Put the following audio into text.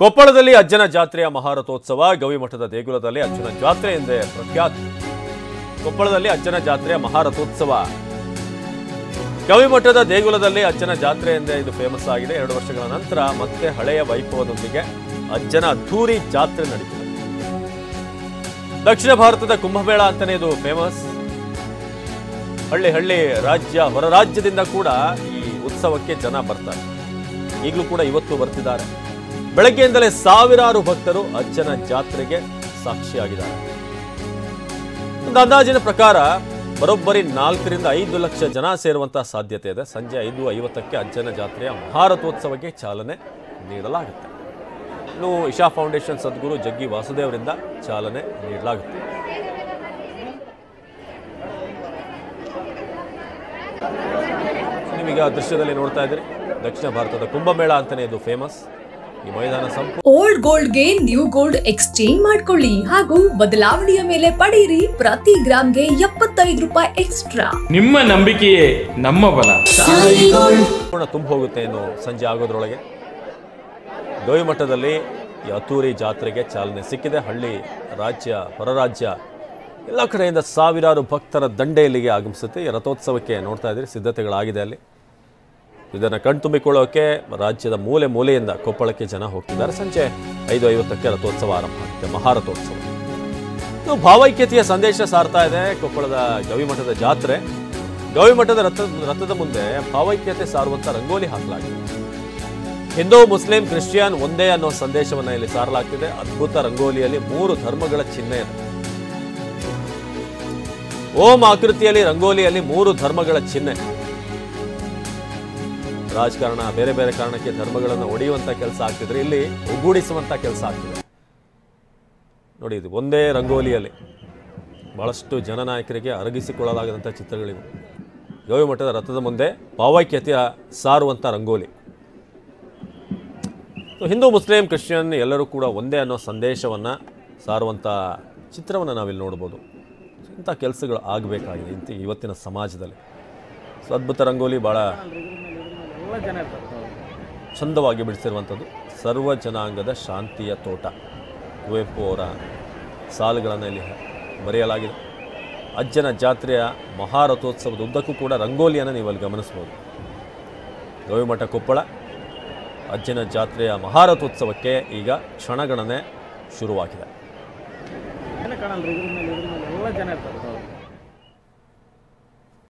ಕೊಪ್ಪಳದಲ್ಲಿ ಅಜ್ಜನ ಜಾತ್ರೆಯ ಮಹಾರಥೋತ್ಸವ ಗವಿಮಠದ ದೇಗುಲದಲ್ಲಿ ಅಜ್ಜನ ಜಾತ್ರೆ ಎಂದೇ ಪ್ರಖ್ಯಾತಿ. ಕೊಪ್ಪಳದಲ್ಲಿ ಅಜ್ಜನ ಜಾತ್ರೆಯ ಮಹಾರಥೋತ್ಸವ ಗವಿಮಠದ ದೇಗುಲದಲ್ಲಿ ಅಜ್ಜನ ಜಾತ್ರೆ ಎಂದೇ ಇದು ಫೇಮಸ್ ಆಗಿದೆ. 2 ವರ್ಷಗಳ ನಂತರ ಮತ್ತೆ ಹಳೆಯ ವೈಭವದೊಂದಿಗೆ ಅಜ್ಜನ ಅದ್ಧೂರಿ ಜಾತ್ರೆ ನಡೆಯುತ್ತದೆ. ದಕ್ಷಿಣ ಭಾರತದ ಕುಂಭಮೇಳ ಅಂತಾನೆ ಇದು ಫೇಮಸ್. ಹಳ್ಳಿ ಹಳ್ಳಿ ರಾಜ್ಯ ಹೊರ ರಾಜ್ಯದಿಂದ ಕೂಡ ಈ ಉತ್ಸವಕ್ಕೆ ಜನ ಬರ್ತಾರೆ. ಈಗಲೂ ಕೂಡ ಇವತ್ತು ಬರ್ತಿದ್ದಾರೆ. ಬೆಳಗ್ಗೆಯಿಂದಲೇ ಸಾವಿರಾರು ಭಕ್ತರು ಅಜ್ಜನ ಜಾತ್ರೆಗೆ ಸಾಕ್ಷಿಯಾಗಿದ್ದಾರೆ. ಒಂದು ಅಂದಾಜಿನ ಪ್ರಕಾರ ಬರೋಬ್ಬರಿ 4 ಲಕ್ಷ 5 ಲಕ್ಷ ಜನ ಸೇರುವಂತಹ ಸಾಧ್ಯತೆ ಇದೆ. ಸಂಜೆ 5:50ಕ್ಕೆ ಅಜ್ಜನ ಜಾತ್ರೆಯ ಮಹಾರಥೋತ್ಸವಕ್ಕೆ ಚಾಲನೆ ನೀಡಲಾಗುತ್ತೆ. ಇನ್ನು ಇಶಾ ಫೌಂಡೇಶನ್ ಸದ್ಗುರು ಜಗ್ಗಿ ವಾಸುದೇವರಿಂದ ಚಾಲನೆ ನೀಡಲಾಗುತ್ತೆ. ನೀವೀಗ ದೃಶ್ಯದಲ್ಲಿ ನೋಡ್ತಾ ಇದ್ದೀರಿ ದಕ್ಷಿಣ ಭಾರತದ ಕುಂಭಮೇಳ ಅಂತಾನೆ ಇದು ಫೇಮಸ್. ಓಲ್ಡ್ ಗೋಲ್ಡ್ಗೆ ನ್ಯೂ ಗೋಲ್ಡ್ ಎಕ್ಸ್ಚೇಂಜ್ ಮಾಡ್ಕೊಳ್ಳಿ ಹಾಗೂ ಬದಲಾವಣೆಯ ಮೇಲೆ ಪಡೆಯಿರಿ. ಪ್ರತಿ ಗ್ರಾಮ್ಗೆ 75 ರೂಪಾಯಿ ಎಕ್ಸ್ಟ್ರಾ. ನಿಮ್ಮ ನಂಬಿಕೆಯೇ ನಮ್ಮ ಬಲ. ತುಂಬ ಹೋಗುತ್ತೆ ಇನ್ನು ಸಂಜೆ ಆಗೋದ್ರೊಳಗೆ. ಗವಿಮಠದಲ್ಲಿ ಈ ಅತೂರಿ ಜಾತ್ರೆಗೆ ಚಾಲನೆ ಸಿಕ್ಕಿದೆ. ಹಳ್ಳಿ ರಾಜ್ಯ ಹೊರರಾಜ್ಯ ಎಲ್ಲ ಕಡೆಯಿಂದ ಸಾವಿರಾರು ಭಕ್ತರ ದಂಡೆಯಲ್ಲಿಗೆ ಆಗಮಿಸುತ್ತೆ. ರಥೋತ್ಸವಕ್ಕೆ ನೋಡ್ತಾ ಇದ್ದೀರಿ ಸಿದ್ಧತೆಗಳಾಗಿದೆ. ಅಲ್ಲಿ ಇದನ್ನು ಕಣ್ತುಂಬಿಕೊಳ್ಳೋಕೆ ರಾಜ್ಯದ ಮೂಲೆ ಮೂಲೆಯಿಂದ ಕೊಪ್ಪಳಕ್ಕೆ ಜನ ಹೋಗ್ತಿದ್ದಾರೆ. ಸಂಜೆ 5:50ಕ್ಕೆ ರಥೋತ್ಸವ ಆರಂಭ ಆಗುತ್ತೆ, ಮಹಾರಥೋತ್ಸವ. ಇದು ಭಾವೈಕ್ಯತೆಯ ಸಂದೇಶ ಸಾರ್ತಾ ಇದೆ ಕೊಪ್ಪಳದ ಗವಿಮಠದ ಜಾತ್ರೆ. ಗವಿಮಠದ ರಥದ ಮುಂದೆ ಭಾವೈಕ್ಯತೆ ಸಾರುವಂಥ ರಂಗೋಲಿ ಹಾಕಲಾಗಿದೆ. ಹಿಂದೂ ಮುಸ್ಲಿಂ ಕ್ರಿಶ್ಚಿಯನ್ ಒಂದೇ ಅನ್ನೋ ಸಂದೇಶವನ್ನು ಇಲ್ಲಿ ಸಾರಲಾಗ್ತಿದೆ. ಅದ್ಭುತ ರಂಗೋಲಿಯಲ್ಲಿ 3 ಧರ್ಮಗಳ ಚಿಹ್ನೆ ಇದೆ. ಓಂ ಆಕೃತಿಯಲ್ಲಿ ರಂಗೋಲಿಯಲ್ಲಿ 3 ಧರ್ಮಗಳ ಚಿಹ್ನೆ. ರಾಜಕಾರಣ ಬೇರೆ ಬೇರೆ ಕಾರಣಕ್ಕೆ ಧರ್ಮಗಳನ್ನು ಒಡೆಯುವಂಥ ಕೆಲಸ ಆಗ್ತಿದ್ರೆ ಇಲ್ಲಿ ಒಗ್ಗೂಡಿಸುವಂಥ ಕೆಲಸ ಆಗ್ತಿದೆ. ನೋಡಿ, ಇದು ಒಂದೇ ರಂಗೋಲಿಯಲ್ಲಿ ಭಾಳಷ್ಟು ಜನನಾಯಕರಿಗೆ ಅರಗಿಸಿಕೊಳ್ಳಲಾಗದಂಥ ಚಿತ್ರಗಳಿವೆ. ಗವಿಮಠದ ರಥದ ಮುಂದೆ ಭಾವೈಕ್ಯತೆಯ ಸಾರುವಂಥ ರಂಗೋಲಿ. ಹಿಂದೂ ಮುಸ್ಲಿಂ ಕ್ರಿಶ್ಚಿಯನ್ ಎಲ್ಲರೂ ಕೂಡ ಒಂದೇ ಅನ್ನೋ ಸಂದೇಶವನ್ನು ಸಾರುವಂಥ ಚಿತ್ರವನ್ನು ನಾವಿಲ್ಲಿ ನೋಡ್ಬೋದು. ಇಂಥ ಕೆಲಸಗಳು ಆಗಬೇಕಾಗಿದೆ ಇವತ್ತಿನ ಸಮಾಜದಲ್ಲಿ. ಸೊ ಅದ್ಭುತ ರಂಗೋಲಿ ಭಾಳ ಚಂದವಾಗಿ ಬಿಡಿಸಿರುವಂಥದ್ದು. ಸರ್ವ ಜನಾಂಗದ ಶಾಂತಿಯ ತೋಟ, ಕುವೆಂಪು ಅವರ ಸಾಲುಗಳನ್ನು ಇಲ್ಲಿ ಬರೆಯಲಾಗಿದೆ. ಅಜ್ಜನ ಜಾತ್ರೆಯ ಮಹಾರಥೋತ್ಸವದ ಉದ್ದಕ್ಕೂ ಕೂಡ ರಂಗೋಲಿಯನ್ನು ನೀವು ಅಲ್ಲಿ ಗಮನಿಸ್ಬೋದು. ಗವಿಮಠ ಕೊಪ್ಪಳ ಅಜ್ಜನ ಜಾತ್ರೆಯ ಮಹಾರಥೋತ್ಸವಕ್ಕೆ ಈಗ ಕ್ಷಣಗಣನೆ ಶುರುವಾಗಿದೆ.